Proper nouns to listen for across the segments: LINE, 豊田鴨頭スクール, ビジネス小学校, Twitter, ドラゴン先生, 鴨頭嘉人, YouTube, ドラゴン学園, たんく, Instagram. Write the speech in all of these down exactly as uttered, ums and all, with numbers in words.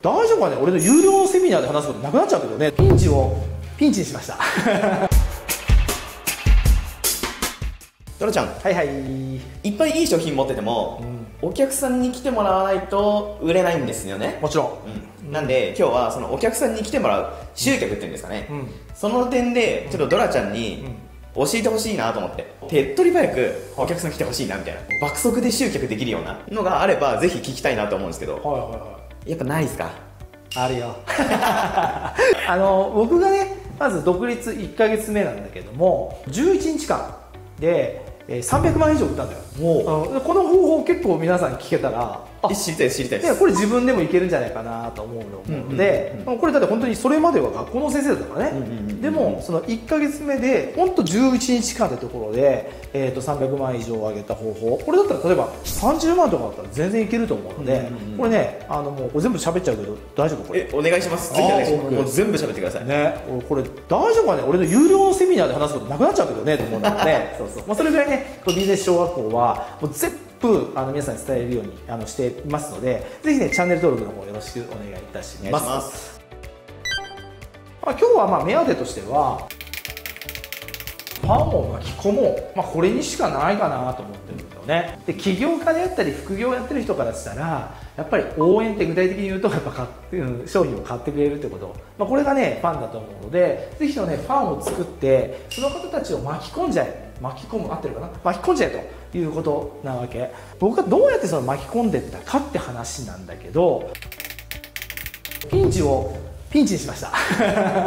大丈夫かね、俺の有料セミナーで話すことなくなっちゃうけどね。ピンチをピンチにしましたドラちゃん、はいはい、いっぱいいい商品持ってても、うん、お客さんに来てもらわないと売れないんですよね。もちろん、うん、なんで今日はそのお客さんに来てもらう集客っていうんですかね、うん、その点でちょっとドラちゃんに教えてほしいなと思って、うん、手っ取り早くお客さん来てほしいなみたいな、爆速で集客できるようなのがあればぜひ聞きたいなと思うんですけど、はいはいはい、やっぱないですか？あるよあの僕がね、まず独立いっかげつめなんだけども、じゅういちにちかんでさんびゃくまん以上売ったんだよ。もうこの方法結構皆さん聞けたら知りたい知りたいです。これ自分でもいけるんじゃないかなと思うので、これだって本当にそれまでは学校の先生だったからね。でもそのいっかげつめでほんとじゅういちにちかんってところで、えー、とさんびゃくまん以上上げた方法、これだったら例えばさんじゅうまんとかだったら全然いけると思うので、これね、あのもう全部喋っちゃうけど大丈夫？これえお願いします。ぜひお願いします。もう全部喋ってくださいね。これ大丈夫かね、俺の有料セミナーで話すことなくなっちゃうけどねと思うので、ね、そうそう、まあ、それぐらいねビジネス小学校はもう全部あの皆さんに伝えるようにあのしていますので、ぜひねチャンネル登録の方よろしくお願いいたします。ますまあ、今日はまあ目当てとしてはファンを巻き込もう、まあ、これにしかないかなと思ってるんだよね。で起業家であったり副業をやってる人からしたらやっぱり応援って具体的に言うとやっぱ買って、うん、商品を買ってくれるってこと、まあ、これがねファンだと思うので、ぜひとねファンを作ってその方たちを巻き込んじゃえ、巻き込む、合ってるかな、巻き込んじゃえということなわけ。僕がどうやってその巻き込んでったかって話なんだけど、ピンチをピンチにしました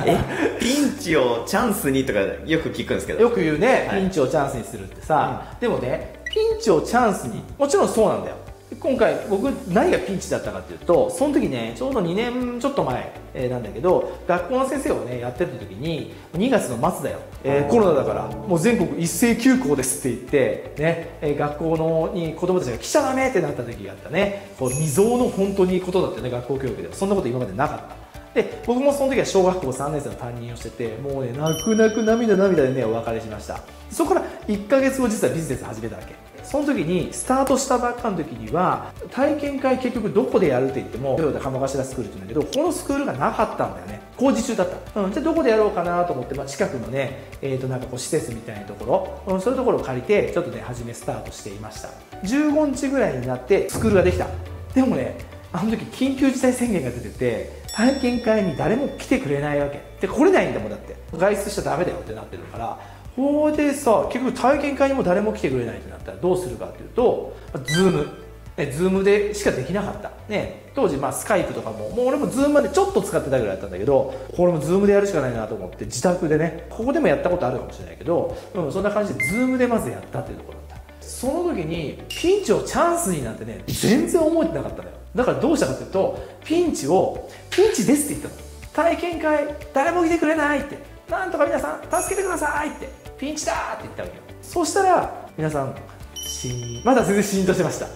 えピンチをチャンスにとかよく聞くんですけど。よく言うね、はい、ピンチをチャンスにするってさ、うん、でもねピンチをチャンスに、もちろんそうなんだよ。今回僕何がピンチだったかっていうと、その時ねちょうどにねんちょっと前なんだけど、学校の先生をねやってた時ににがつのまつだよ、えー、コロナだからもう全国一斉休校ですって言ってね、学校のに子供たちが来ちゃダメってなった時があったね。こう未曾有の本当にいいことだったね、学校教育ではそんなこと今までなかった。で僕もその時は小学校さんねんせいの担任をしてて、もうね泣く泣く涙涙でねお別れしました。そこからいっかげつご実はビジネス始めたわけ。その時にスタートしたばっかの時には体験会結局どこでやるって言っても豊田鴨頭スクールって言うんだけど、このスクールがなかったんだよね。工事中だった、うん、じゃあどこでやろうかなと思って、まあ、近くのね、えー、となんかこう施設みたいなところ、うん、そういうところを借りてちょっとね初めスタートしていました。じゅうごにちぐらいになってスクールができた。でもねあの時緊急事態宣言が出てて体験会に誰も来てくれないわけで、来れないんだもん、だって外出しちゃダメだよってなってるから。これでさ結局体験会にも誰も来てくれないってなったらどうするかっていうと Zoom、ね、Zoom でしかできなかった、ね、当時まあスカイプとかももう俺も Zoom までちょっと使ってたぐらいだったんだけど、これも Zoom でやるしかないなと思って自宅でね、ここでもやったことあるかもしれないけど、うん、そんな感じで Zoom でまずやったっていうところだった。その時にピンチをチャンスになんてね全然思えてなかったのよ。だからどうしたかっていうと、ピンチをピンチですって言ったの。体験会誰も来てくれないって、なんとか皆さん助けてくださいって、ピンチだーって言ったわけよ。そしたら皆さんシーン、まだ全然シーンとしてました。は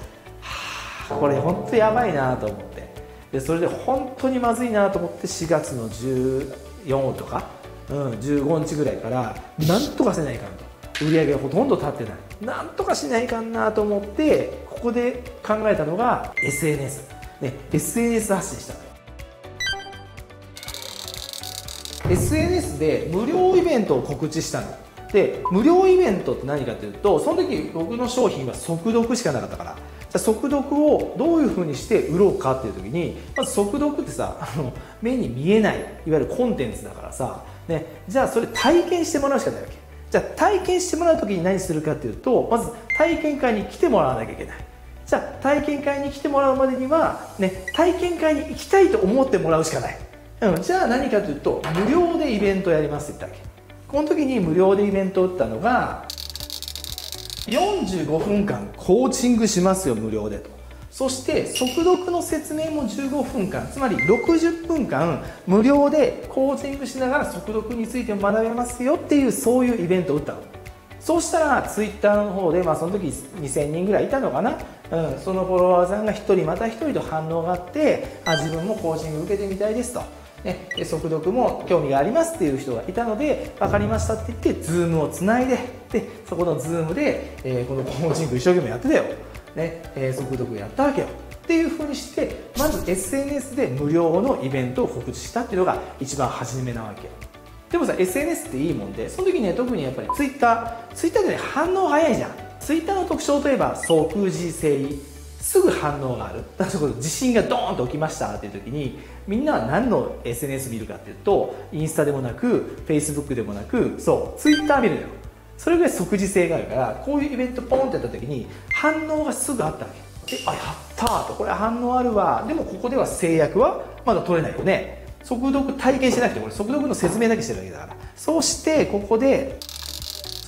あこれ本当やばいなと思って、でそれで本当にまずいなと思ってしがつのじゅうよっかとか、うん、じゅうごにちぐらいからなんとかせないかんと、売り上げがほとんど立ってない、なんとかしないかんなと思って、ここで考えたのが エスエヌエス、ね、エスエヌエス 発信したのよ。エスエヌエス で無料イベントを告知したので、無料イベントって何かというと、その時僕の商品は速読しかなかったから、じゃあ速読をどういうふうにして売ろうかっていう時に、まず速読ってさあの目に見えないいわゆるコンテンツだからさ、ね、じゃあそれ体験してもらうしかないわけ。じゃあ体験してもらう時に何するかっていうと、まず体験会に来てもらわなきゃいけない。じゃあ体験会に来てもらうまでには、ね、体験会に行きたいと思ってもらうしかない、うん、じゃあ何かというと無料でイベントやりますって言ったわけ。この時に無料でイベントを打ったのがよんじゅうごふんかんコーチングしますよ無料でと、そして速読の説明もじゅうごふんかん、つまりろくじゅっぷんかん無料でコーチングしながら速読についても学べますよっていう、そういうイベントを打ったの。そうしたらツイッターの方で、まあ、その時にせんにんぐらいいたのかな、うん、そのフォロワーさんがひとりまたひとりと反応があって、あ自分もコーチング受けてみたいですと。ね、速読も興味がありますっていう人がいたので、分かりましたって言って Zoom をつないで、でそこの Zoom で、えー、このコーチング一生懸命やってたよ、ねえー、速読やったわけよ。っていうふうにして、まず エスエヌエス で無料のイベントを告知したっていうのが一番初めなわけ。でもさ、 エスエヌエス っていいもんで、その時ね、特にやっぱり Twitter Twitter でね、反応早いじゃん。 Twitter の特徴といえば即時性、すぐ反応がある。だから地震がドーンと起きましたっていう時に、みんなは何の エスエヌエス 見るかっていうと、インスタでもなく Facebook でもなく、そう Twitter 見るのよ。それぐらい即時性があるから、こういうイベントポンってやった時に反応がすぐあったわけで、あ、やったーと、これ反応あるわ。でもここでは制約はまだ取れないよね。速読体験してなくて、これ速読の説明だけしてるだけだから。そしてここで、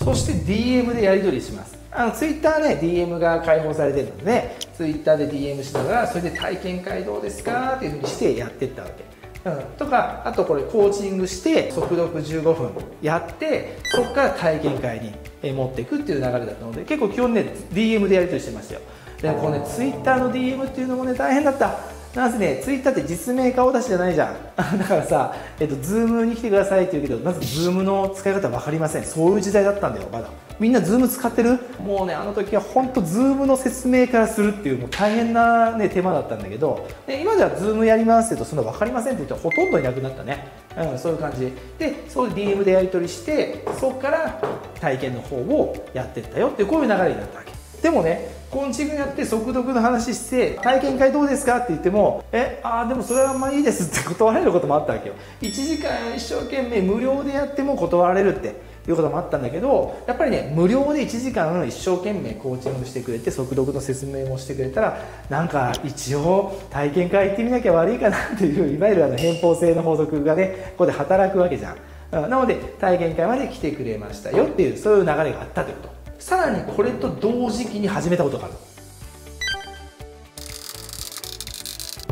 そして ディーエム でやり取りします。あの Twitter で ディーエム が開放されてるので、ね、Twitter で ディーエム しながら、それで体験会どうですかっていうふうにしてやっていったわけ。うん、とか、あとこれコーチングして速読じゅうごふんやって、そこから体験会に持っていくっていう流れだったので、結構基本ね ディーエム でやり取りしてましたよ。でこのね Twitter の ディーエム っていうのもね、大変だった。なんせね、ツイッターって実名顔出しじゃないじゃん。だからさ、えっと、ズームに来てくださいって言うけど、まずズームの使い方分かりません。そういう時代だったんだよ、まだ。みんなズーム使ってる？もうね、あの時は本当ズームの説明からするっていう、もう大変なね、手間だったんだけど、で今ではズームやりますって言うと、そんな分かりませんって言うとほとんどいなくなったね。うん、そういう感じ。で、そういう ディーエム でやり取りして、そこから体験の方をやってったよっていう、こういう流れになったわけ。でもね、コーチングやって速読の話して、体験会どうですかって言っても、えああでもそれはあんまいいですって断られることもあったわけよ。いちじかん一生懸命無料でやっても断られるっていうこともあったんだけど、やっぱりね、無料でいちじかん一生懸命コーチングしてくれて、速読の説明もしてくれたら、なんか一応体験会行ってみなきゃ悪いかなっていう、いわゆるあの偏方性の法則がね、ここで働くわけじゃん。なので体験会まで来てくれましたよっていう、そういう流れがあったってこと。さらにこれと同時期に始めたことがある。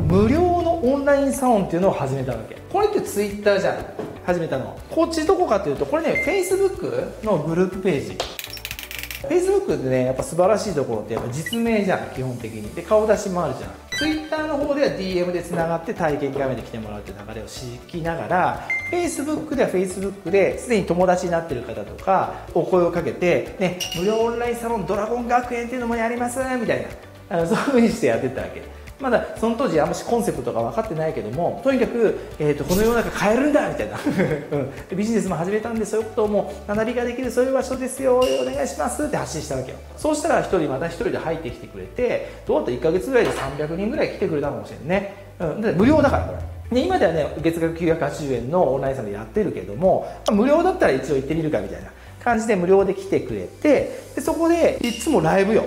無料のオンラインサロンっていうのを始めたわけ。これってツイッターじゃん、始めたの。こっちどこかというと、これね、Facebook のグループページ。Facebook でね、やっぱ素晴らしいところって、やっぱ実名じゃん、基本的に。で、顔出しもあるじゃん。Twitter の方では ディーエム でつながって体験画面で来てもらうっていう流れを敷きながら、Facebook では Facebook ですでに友達になってる方とか、お声をかけて、ね、無料オンラインサロンドラゴン学園っていうのもやりますみたいな、あのそういうふうにしてやってったわけ。まだその当時あんましコンセプトが分かってないけども、とにかく、えー、とこの世の中変えるんだみたいなビジネスも始めたんで、そういうことをもう学びができる、そういう場所ですよ、お願いしますって発信したわけよ。そうしたら一人また一人で入ってきてくれて、どうやっていっかげつぐらいでさんびゃくにんぐらい来てくれたかもしれんね、うん、で無料だからこれ。で今ではね、月額きゅうひゃくはちじゅうえんのオンラインサロンやってるけども、無料だったら一応行ってみるかみたいな感じで無料で来てくれて、でそこでいつもライブよ、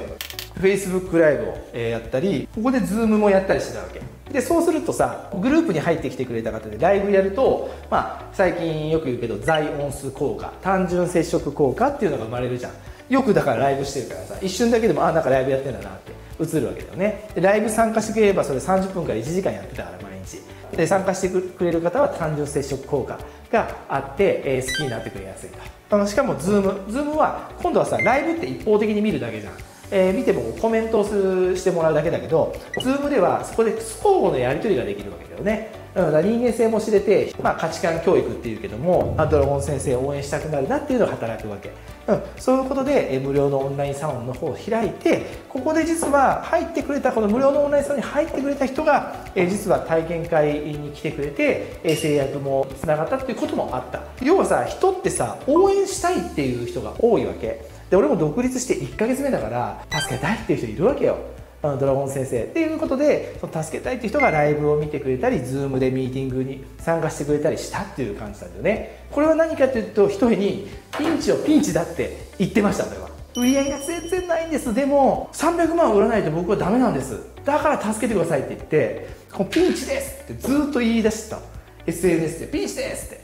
Facebook ライブを、えー、やったり、ここで Zoom もやったりしてたわけで、そうするとさ、グループに入ってきてくれた方でライブやると、まあ最近よく言うけど、在音数効果、単純接触効果っていうのが生まれるじゃん。よくだからライブしてるからさ、一瞬だけでも、あ、なんかライブやってんだなって映るわけだよね。でライブ参加してくれれば、それさんじゅっぷんからいちじかんやってたから毎日で、参加してくれる方は単純接触効果があって、えー、好きになってくれやすいと。あのしかも Zoom Zoom は今度はさ、ライブって一方的に見るだけじゃん、えー、見てもコメントをするしてもらうだけだけど、 Zoom ではそこで相互のやり取りができるわけだよね。だから人間性も知れて、まあ、価値観教育っていうけども、ドラゴン先生を応援したくなるなっていうのが働くわけ、うん、そういうことで、え無料のオンラインサロンの方を開いて、ここで実は入ってくれた、この無料のオンラインサロンに入ってくれた人が、え実は体験会に来てくれて、え制約もつながったっていうこともあった。要はさ、人ってさ、応援したいっていう人が多いわけで、俺も独立していっかげつめだから助けたいっていう人いるわけよ、あのドラゴン先生っていうことで。その助けたいっていう人がライブを見てくれたり、 Zoom でミーティングに参加してくれたりしたっていう感じなんだよね。これは何かというと、一人にピンチをピンチだって言ってました。これは売り上げが全然ないんです、でもさんびゃくまん売らないと僕はダメなんです、だから助けてくださいって言って、このピンチですってずっと言い出してた エスエヌエス でピンチですって。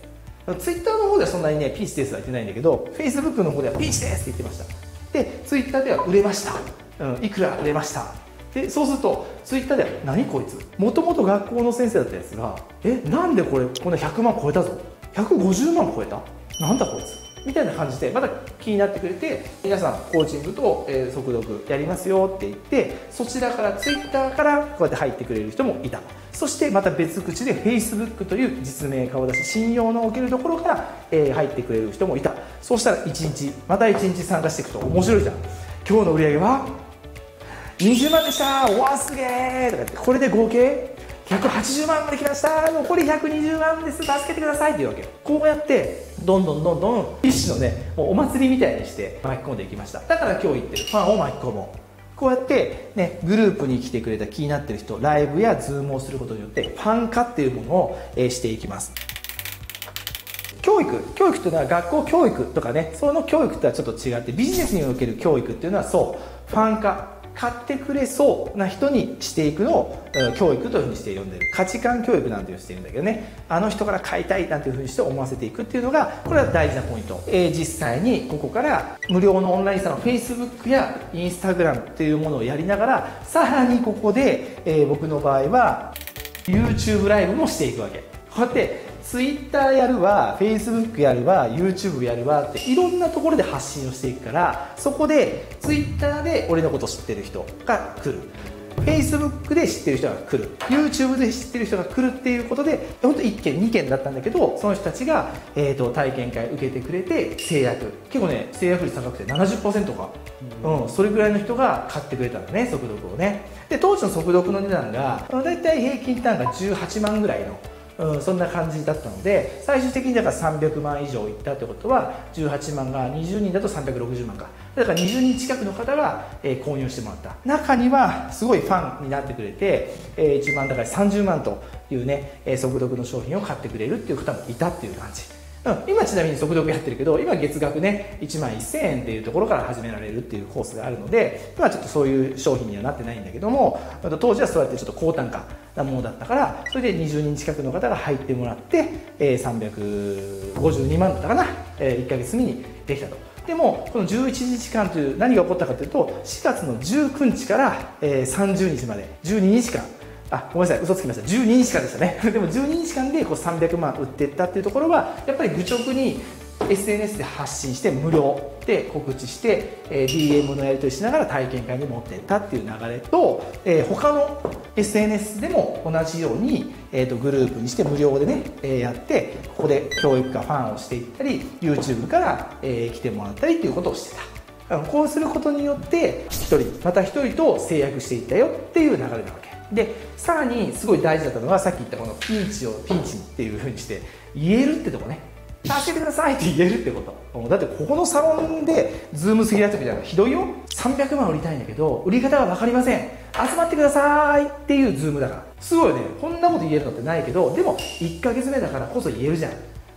Twitter の方ではそんなにね、ピンチですは言ってないんだけど、 Facebook の方ではピンチですって言ってました。で Twitter では売れました、うん、いくら売れましたで、そうするとツイッターでは「何こいつ」、もともと学校の先生だったやつが「えなんでこれこんなひゃくまん超えたぞ、ひゃくごじゅうまん超えた、なんだこいつ」みたいな感じでまた気になってくれて、皆さんコーチングと、えー、速読やりますよって言って、そちらからツイッターからこうやって入ってくれる人もいた。そしてまた別口で Facebook という実名顔出し、信用のおけるところから、えー、入ってくれる人もいた。そうしたらいちにちまたいちにち参加していくと面白いじゃん。今日の売り上げはにじゅうまんでしたー、わーすげーとかって、これで合計ひゃくはちじゅうまんまで来ましたー、残りひゃくにじゅうまんです、助けてくださいっていうわけよ。こうやってどんどんどんどん一種のね、もうお祭りみたいにして巻き込んでいきました。だから今日言ってるファンを巻き込もう。こうやってね、グループに来てくれた気になってる人、ライブやズームをすることによってファン化っていうものを、えー、していきます。教育教育というのは学校教育とかね、その教育とはちょっと違って、ビジネスにおける教育っていうのは、そうファン化、買ってくれそうな人にしていくのを教育というふうにして呼んでる。価値観教育なんていうしているんだけどね、あの人から買いたいなんていうふうにして思わせていくっていうのが、これは大事なポイント、えー、実際にここから無料のオンラインサロン フェイスブック や インスタグラム っていうものをやりながら、さらにここで、えー、僕の場合は ユーチューブ ライブもしていくわけ。こうやってツイッター やるわ、フェイスブック やるわ、ユーチューブ やるわっていろんなところで発信をしていくから、そこで ツイッター で俺のこと知ってる人が来る、 フェイスブック で知ってる人が来る、 ユーチューブ で知ってる人が来るっていうことで、ほんといっけんにけんだったんだけど、その人たちが、えー、と体験会受けてくれて、制約結構ね、制約率高くて ななじゅっパーセント か、うんうん、それぐらいの人が買ってくれたんだね、速読をね。で、当時の速読の値段がだいたい平均単価じゅうはちまんぐらいの、うん、そんな感じだったので、最終的にだからさんびゃくまん以上いったってことは、じゅうはちまんがにじゅうにんだとさんびゃくろくじゅうまんか、だからにじゅうにん近くの方が、えー、購入してもらった。中にはすごいファンになってくれて、えー、いちまんだからさんじゅうまんというね、えー、速読の商品を買ってくれるっていう方もいたっていう感じ、うん、今ちなみに速読やってるけど、今月額ねいちまんせんえんっていうところから始められるっていうコースがあるので、今はちょっとそういう商品にはなってないんだけども、当時はそうやってちょっと高単価なものだったから、それでにじゅうにん近くの方が入ってもらって、えー、さんびゃくごじゅうにまんだったかな、えー、いっかげつめにできたと。でもこのじゅういちにちかんという、何が起こったかというと、しがつのじゅうくにちから、えー、さんじゅうにちまでじゅうににちかん、あ、ごめんなさい、嘘つきました、じゅうににちかんでしたねでもじゅうににちかんでこうさんびゃくまん売っていったっていうところは、やっぱり愚直に エスエヌエス で発信して、無料で告知して、えー、ディーエム のやり取りしながら体験会に持っていったっていう流れと、えー、他の エスエヌエス でも同じように、えー、とグループにして無料でね、えー、やって、ここで教育かファンをしていったり、 ユーチューブ から、えー、来てもらったりっていうことをしてた。こうすることによってひとりまたひとりと制約していったよっていう流れなわけで、さらにすごい大事だったのが、さっき言ったこのピンチをピンチっていう風にして言えるってとこね、助けてくださいって言えるってこと。だってここのサロンでズーム過ぎだったみたいな、ひどいよ、さんびゃくまん売りたいんだけど売り方が分かりません、集まってくださいっていうズームだから、すごいね、こんなこと言えるのってないけど、でもいっかげつめだからこそ言えるじゃん。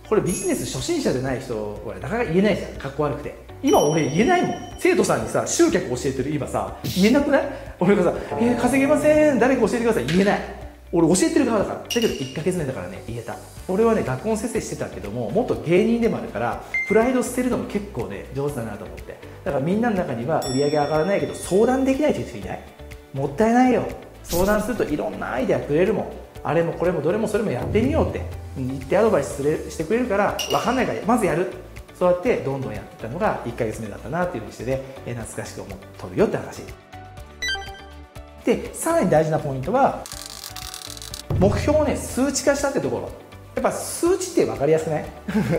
これビジネス初心者じゃない人はなかなか言えないじゃん、かっこ悪くて。今俺言えないもん、生徒さんにさ、集客教えてる今さ、言えなくない？俺がさ、えー、稼げません、誰か教えてください、言えない、俺教えてる側だから。だけどいっかげつめだからね、言えた。俺はね、学校の先生してたけども、元芸人でもあるから、プライド捨てるのも結構ね上手だなと思って。だからみんなの中には売り上げ上がらないけど相談できないという人いない？もったいないよ。相談するといろんなアイデアくれるもん、あれもこれもどれもそれもやってみようって言ってアドバイスしてくれるから、分かんないからまずやる、そうやってどんどんやってたのがいっかげつめだったなっていうふうにしてね、懐かしく思っとるよって話で、さらに大事なポイントは、目標をね数値化したってところ。やっぱ数値って分かりやすくない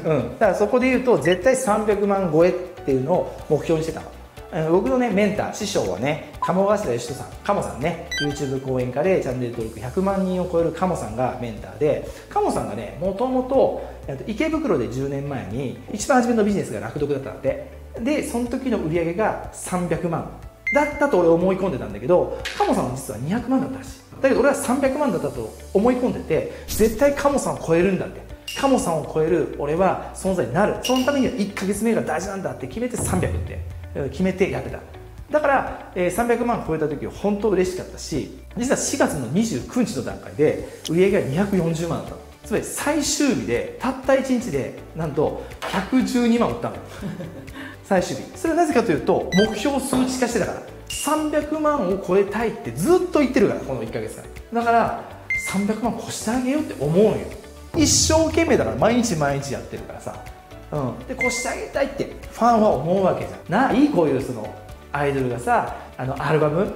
うん、だからそこで言うと、絶対さんびゃくまん超えっていうのを目標にしてたの。僕のね、メンター師匠はね、鴨頭義人さん、鴨さんね、ユーチューブ 講演家でチャンネル登録ひゃくまんにんを超える鴨さんがメンターで、鴨さんがね、もともと池袋でじゅうねんまえに一番初めのビジネスが楽読だったんで、でその時の売り上げがさんびゃくまんだったと俺思い込んでたんだけど、鴨さんは実はにひゃくまんだったらしい。だけど俺はさんびゃくまんだったと思い込んでて、絶対鴨さんを超えるんだって、鴨さんを超える俺は存在になる、そのためにはいっかげつめが大事なんだって決めてさんびゃくって決めてやってた。だから、えー、さんびゃくまん超えた時は本当嬉しかったし、実はしがつのにじゅうくにちの段階で売り上げがにひゃくよんじゅうまんだったの。つまり最終日でたったいちにちでなんとひゃくじゅうにまん売ったの最終日。それはなぜかというと、目標を数値化してたから。さんびゃくまんを超えたいってずっと言ってるから、このいっかげつかん。だからさんびゃくまん越してあげようって思うよ。一生懸命だから、毎日毎日やってるからさ、うん、で越してあげたいってファンは思うわけじゃない。こういうそのアイドルがさ、あのアルバム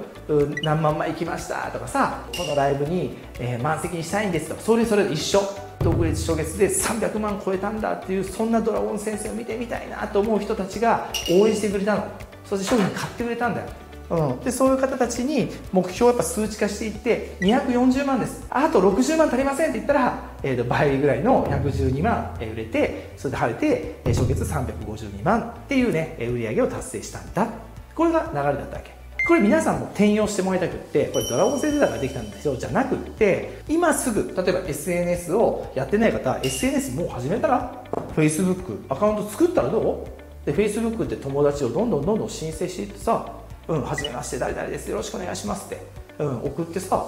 何万枚いきましたとかさ、このライブに、えー、満席にしたいんですとか、それそれと一緒。独立初月でさんびゃくまん超えたんだっていう、そんなドラゴン先生を見てみたいなと思う人たちが応援してくれたの。そして商品買ってくれたんだよ。うん、でそういう方たちに目標をやっぱ数値化していってにひゃくよんじゅうまんです、あとろくじゅうまん足りませんって言ったら、えー、と倍ぐらいのひゃくじゅうにまん売れて、それで晴れて初月さんびゃくごじゅうにまんっていうね売り上げを達成したんだ。これが流れだったわけ。これ皆さんも転用してもらいたくって、これドラゴンセールができたんですよじゃなくって、今すぐ例えば エスエヌエス をやってない方、 エスエヌエス もう始めたら Facebook アカウント作ったらどうで、 Facebook って友達をどんどんどんどん申請していってさ、うん、はじめまして、誰々です、よろしくお願いしますって、うん、送ってさ、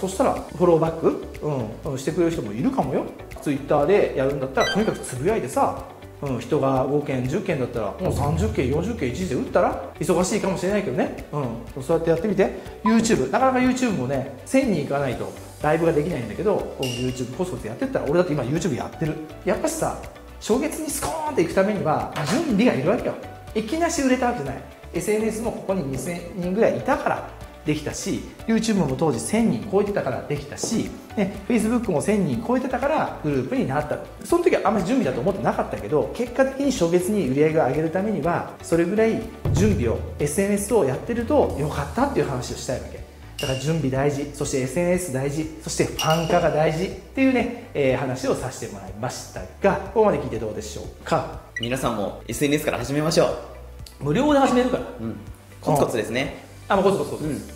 そしたらフォローバック、うんうん、してくれる人もいるかもよ。Twitter でやるんだったら、とにかくつぶやいてさ、うん、人がごけんじゅっけんだったら、もうさんじゅっけんよんじゅっけん一時で打ったら忙しいかもしれないけどね、うん、そうやってやってみて。 YouTube なかなか YouTube もねせんにんいかないとライブができないんだけど、 YouTube コツコツやってったら、俺だって今 YouTube やってる。やっぱしさ、初月にスコーンっていくためには準備がいるわけよ。いきなし売れたわけじゃない。エスエヌエス もここににせんにんぐらいいたからできたし、 YouTube も当時せんにん超えてたからできたし、ね、Facebook もせんにん超えてたからグループになった。その時はあんまり準備だと思ってなかったけど、結果的に初月に売り上げを上げるためにはそれぐらい準備を エスエヌエス をやってるとよかったっていう話をしたいわけだから、準備大事、そして エスエヌエス 大事、そしてファン化が大事っていうね、えー、話をさせてもらいましたが、ここまで聞いてどうでしょうか。皆さんも エスエヌエス から始めましょう。無料で始めるから、うん、コツコツですね。あ、もうコツコツコツです、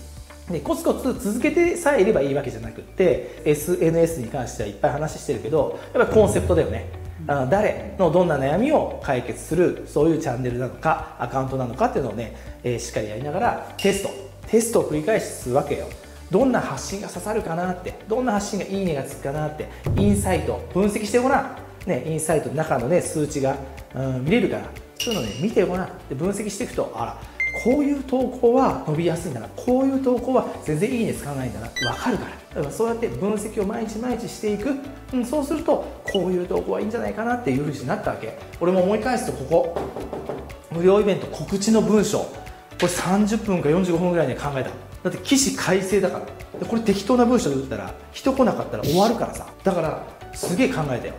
うん、でコツコツ続けてさえいればいいわけじゃなくって、 エスエヌエス に関してはいっぱい話してるけど、やっぱりコンセプトだよね、うん、あの誰のどんな悩みを解決する、そういうチャンネルなのかアカウントなのかっていうのをね、えー、しっかりやりながらテストテストを繰り返すわけよ。どんな発信が刺さるかなって、どんな発信がいいねがつくかなって、インサイト分析してごらん、ね、インサイトの中の、ね、数値が、うん、見れるから、そういうのね見てごらん。で分析していくと、あら、こういう投稿は伸びやすいんだな、こういう投稿は全然いいねつかないんだな、分かるから。だからそうやって分析を毎日毎日していく、うん、そうするとこういう投稿はいいんじゃないかなっていう風になったわけ。俺も思い返すと、ここ無料イベント告知の文章、これさんじゅっぷんかよんじゅうごふんぐらいで考えた。だって起死回生だから。でこれ適当な文章で打ったら人来なかったら終わるからさ、だからすげえ考えたよ。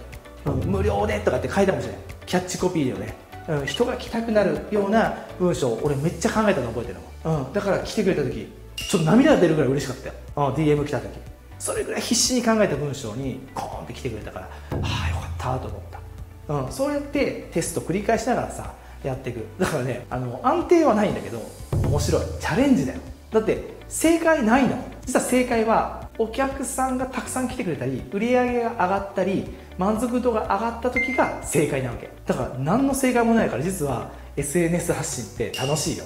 無料でとかって書いたかもしれない。キャッチコピーだよね、うん、人が来たくなるような文章を俺めっちゃ考えたの覚えてるの、うん、だから来てくれた時ちょっと涙が出るぐらい嬉しかったよ、うん、ディーエム 来た時。それぐらい必死に考えた文章にコーンって来てくれたから、ああよかったと思った、うん、そうやってテスト繰り返しながらさやっていく。だからね、あの安定はないんだけど面白いチャレンジだよ。だって正解ないんだもん。実は正解はお客さんがたくさん来てくれたり、売り上げが上がったり、満足度が上がった時が正解なわけだから、何の正解もないから。実は エスエヌエス 発信って楽しいよ。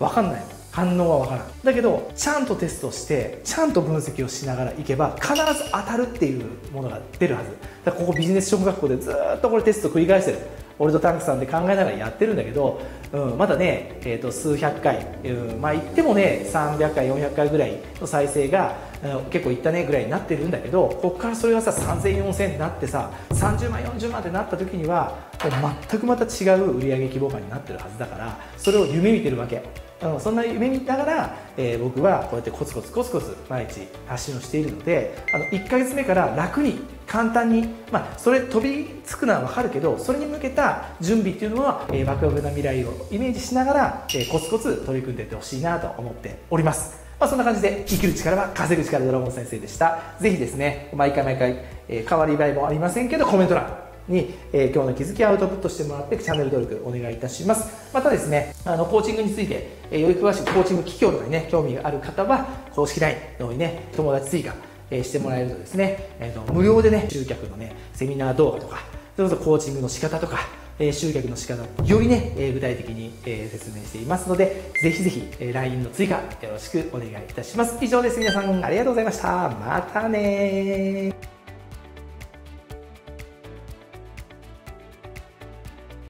分かんない、反応は分からんだけど、ちゃんとテストしてちゃんと分析をしながらいけば必ず当たるっていうものが出るはずだから。ここビジネス小学校でずーっとこれテスト繰り返してる、俺とタンクさんで考えながらやってるんだけど、うん、まだね、えー、と数百回、うん、まあ言ってもねさんびゃっかいよんひゃっかいぐらいの再生が、うん、結構いったねぐらいになってるんだけど、こっからそれがささんぜんよんせんってなってささんじゅうまんよんじゅうまんってなった時には全くまた違う売り上げ規模感になってるはずだから、それを夢見てるわけ。うん、そんな夢見ながら、えー、僕はこうやってコツコツコツコツ毎日発信をしているので、あのいっかげつめから楽に簡単に、まあ、それ飛びつくのは分かるけど、それに向けた準備っていうのは、えー、ワクワクな未来をイメージしながら、えー、コツコツ取り組んでいってほしいなと思っております。まあ、そんな感じで生きる力は稼ぐ力、ドラゴン先生でした。ぜひですね、毎回毎回、えー、変わり映えもありませんけどコメント欄に、えー、今日の気づきをアウトプットしてもらってチャンネル登録お願いいたします。またですね、あのコーチングについて、えー、より詳しくコーチング企業とかにね興味がある方は公式 ライン の方にね友達追加、えー、してもらえるとですね、えー、と無料でね集客のねセミナー動画とか、それこそコーチングの仕方とか、えー、集客の仕方よりね、えー、具体的に、えー、説明していますので、ぜひぜひ、えー、ライン の追加よろしくお願いいたします。以上です。皆さんありがとうございました。またねー。